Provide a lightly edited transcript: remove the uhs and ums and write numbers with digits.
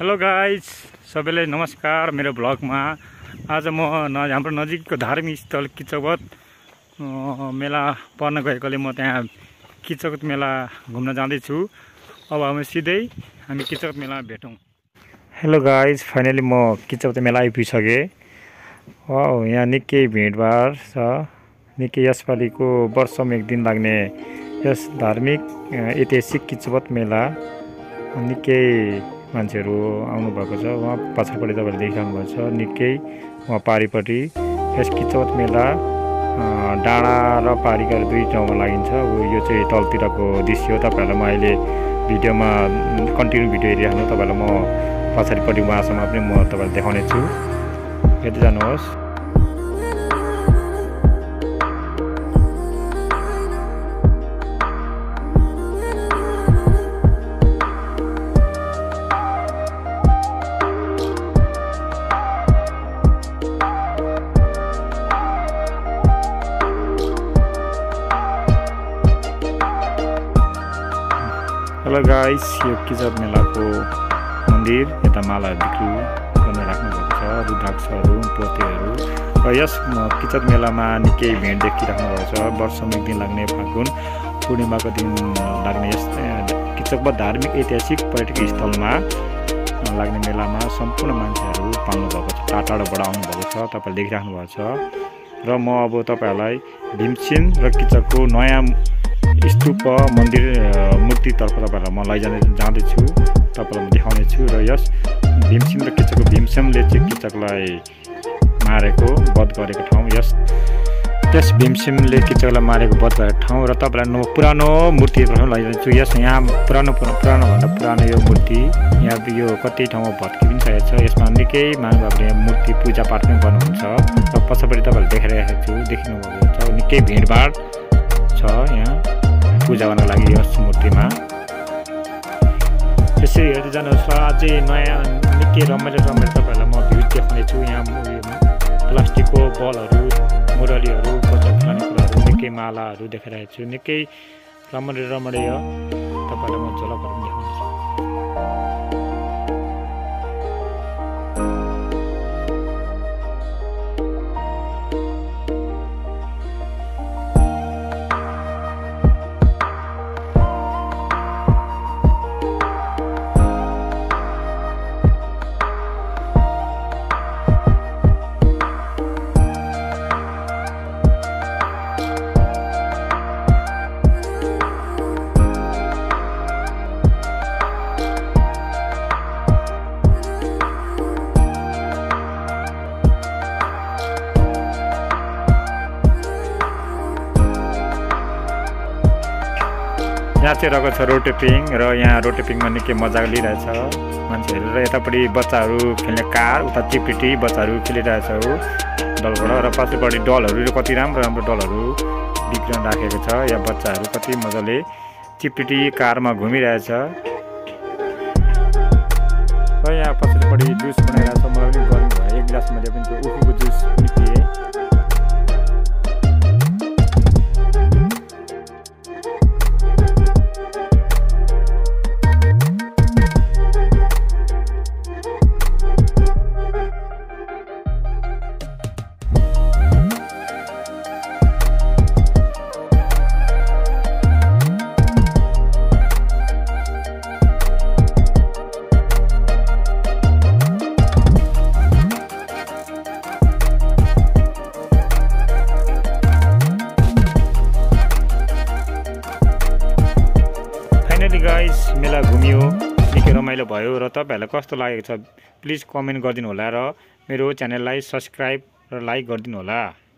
Hello guys सबैलाई नमस्कार। मेरो ब्लगमा आज म हाम्रो नजिकको धार्मिक स्थल किचकबध मेला पर्न गएकोले म त्यहाँ किचकबध मेला घुम्न जाँदैछु। अब हामी सिधै किचकबध मेलामा भेटौँ। हेलो गाइज, फाइनली म किचकबध मेला आइपुगिसकेँ। वाउ, यहाँ निकै भिडभाड छ। निकै यसपालिको वर्षमा एक दिन लाग्ने यस धार्मिक ऐतिहासिक किचकबध मेला निकै मान्छेहरु आउनु भएको छ। वहाँ पछाडिपट्टि तपाईहरुले देखिरहनु भएको छ, निकै वहाँ पारीपट्टि यस किचकबध मेला डाँडा र पारीका दुई ठाउँमा लागिन्छ। यो चाहिँ तलतिरको दृश्य हो। तपाईहरुलाई म अहिले भिडियोमा कन्टिन्यू भिडियो हेरिरहनु। तपाईहरुलाई म पछाडिपट्टि वहाँसम्म पनि म तपाईहरुलाई देखाउने छु। हेर्दै जानुहोस्। हेलो गाइस, यो किचकबध मेलाको मन्दिर यता माला बिक्री गर्न राख्नुभएको छ। रुद्राक्षहरू, पोतेहरू र यस किचकबध मेलामा निकै भिड देखिराख्नु भएको छ। वर्षमा एक दिन लाग्ने फागुन पूर्णिमाको दिन लाग्ने यस किचकबध धार्मिक ऐतिहासिक पर्यटक स्थलमा लाग्ने मेलामा सम्पूर्ण मान्छेहरू पाउनु भएको छ। टाढा टाढाबाट आउनु भएको छ, तपाईँले देखिराख्नु भएको छ। र म अब तपाईँहरूलाई भीमसेन र किचकको नयाँ स्तूप मन्दिर मूर्तितर्फ तपाईहरुलाई म जाँदैछु। तपाईहरुलाई म देखाउने छु। र यस भीमसेन र किचकको भीमसेनले चाहिँ किचकलाई मारेको वध गरेको ठाउँ, त्यस भीमसेनले किचकलाई मारेको वध गरेको ठाउँ। र तपाईहरुलाई पुरानो मूर्तितर्फ लैजान्छु। यस यहाँ पुरानोभन्दा पुरानो यो मूर्ति यहाँ कति ठाउँमा भत्कि पनि सकेको छ। यसमा निकै मानिसहरूले मूर्ति पूजापाठ पनि गर्नुहुन्छ। र पछाडि तपाईँले देखिराखेको छ, निकै भिडभाड छ यहाँ पूजा गर्न लागि यस मूर्तिमा। यसरी हेर्दै जानुहोस्। अझै नयाँ निकै रमाइलो तपाईँहरूलाई म भ्यू देखाउनेछु। यहाँ प्लास्टिकको बलहरू, मुरलीहरू, बच्चा खेलाउने कुराहरू, निकै मालाहरू देखाइरहेको छु। निकै रमाइलो तपाईँहरूलाई म झलकहरू देखाउनेछु। यहाँ चाहिँ रहेको छ रोटेपिङ। र यहाँ रोटेपिङमा निकै मजा लिइरहेछ मान्छेहरू। र यतापट्टि बच्चाहरू खेल्ने कार, उता चिपटिटी बच्चाहरू खेलिरहेछ डलबाट। र पछिपट्टि डलहरू कति राम्रो राम्रो डलहरू बिक्न राखेको छ। यहाँ बच्चाहरू कति मजाले चिपटिटी कारमा घुमिरहेछ। र यहाँ पछिपट्टि जुस बनाइरहेछ। मलाई पनि गर्नु भयो, एक ग्लास मैले पनि त्यो उखुको जुस पिएँ। मेला घुमियो, निकै रमाइलो भयो। र तपाईहरुलाई कस्तो लागेको छ प्लिज कमेन्ट गरिदिनु होला। र मेरो च्यानललाई सब्स्क्राइब र लाइक गरिदिनु होला।